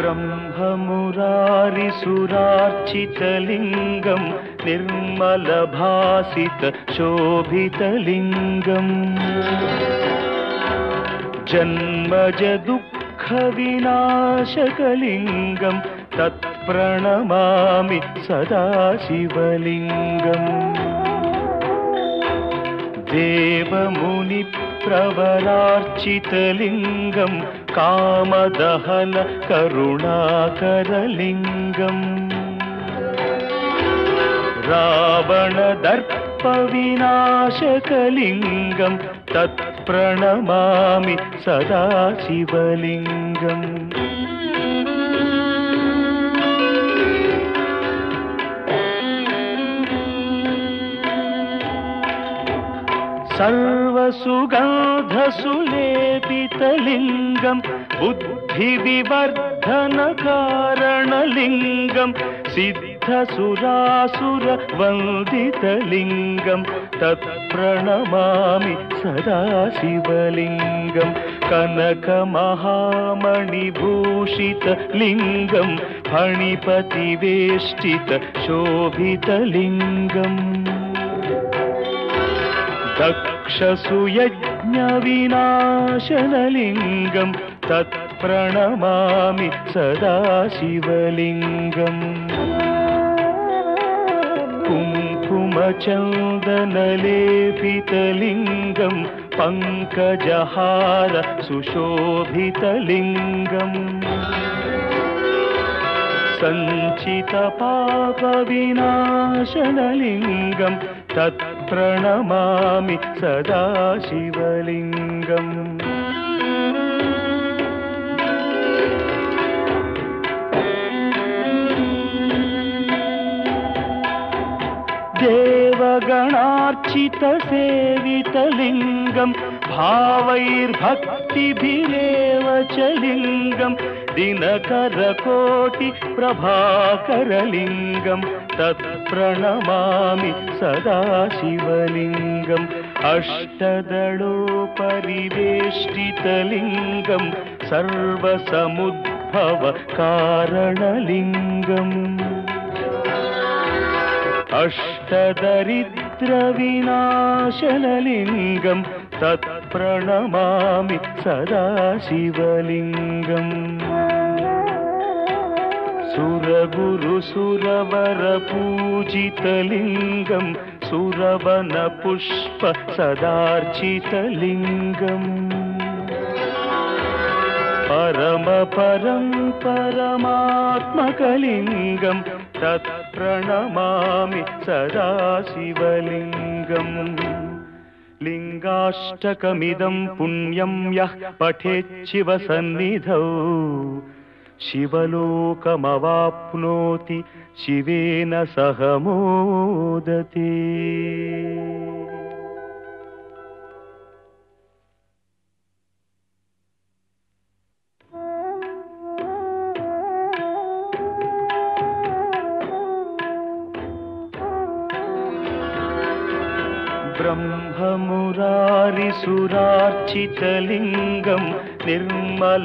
ब्रह्ममुरारिसुरार्चितलिङ्गं निर्मलभासितशोभितलिङ्गम् जन्मजदुःखविनाशकलिङ्गं तत्प्रणमामि सदाशिवलिङ्गम् देवमुनिप्रवरार्चितलिङ्गं कामदहन करुणाकरलिङ्गम् रावणदर्पविनाशकलिङ्गं तत्प्रणमामि सदाशिवलिङ्गम् सर्वसुगन्धसुलेपितलिङ्गं बुद्धिविवर्धनकारणलिङ्गं सिद्धसुरासुरवन्दितलिङ्गं तत्प्रणमामि सदाशिवलिङ्गं कनकमहामणिभूषितलिङ्गं फणिपतिवेष्टितशोभितलिङ्गम् दक्षसुयज्ञविनाशनलिङ्गं तत्प्रणमामि सदाशिवलिङ्गम् कुङ्कुमचन्दनलेपितलिङ्गं पङ्कजहार सुशोभितलिङ्गम् सञ्चितपापविनाशनलिङ्गं तत्प्रणमामि सदाशिवलिङ्गम् देवगणार्चितसेवितलिङ्गं भावैर्भक्तिभिरेव च लिङ्गं दिनकरकोटिप्रभाकरलिङ्गं तत्प्रणमामि सदाशिवलिङ्गम् अष्टदलोपरिवेष्टितलिङ्गं सर्वसमुद्भवकारणलिङ्गम् अष्टदरिद्रविनाशनलिङ्गं तत्प्रणमामि सदाशिवलिङ्गम् सुरगुरुसुरवरपूजितलिङ्गं सुरवनपुष्पसदार्चितलिङ्गम् परमपरं परमात्मकलिङ्गं तत्प्रणमामि सदाशिवलिङ्गम् लिंगाष्टकमिदं पुण्यं यः पठेत् शिवसन्निधौ शिवलोकमवाप्नोति शिवेन सह मोदते। ब्रह्ममुरारिसुरार्चितलिङ्गं निर्मल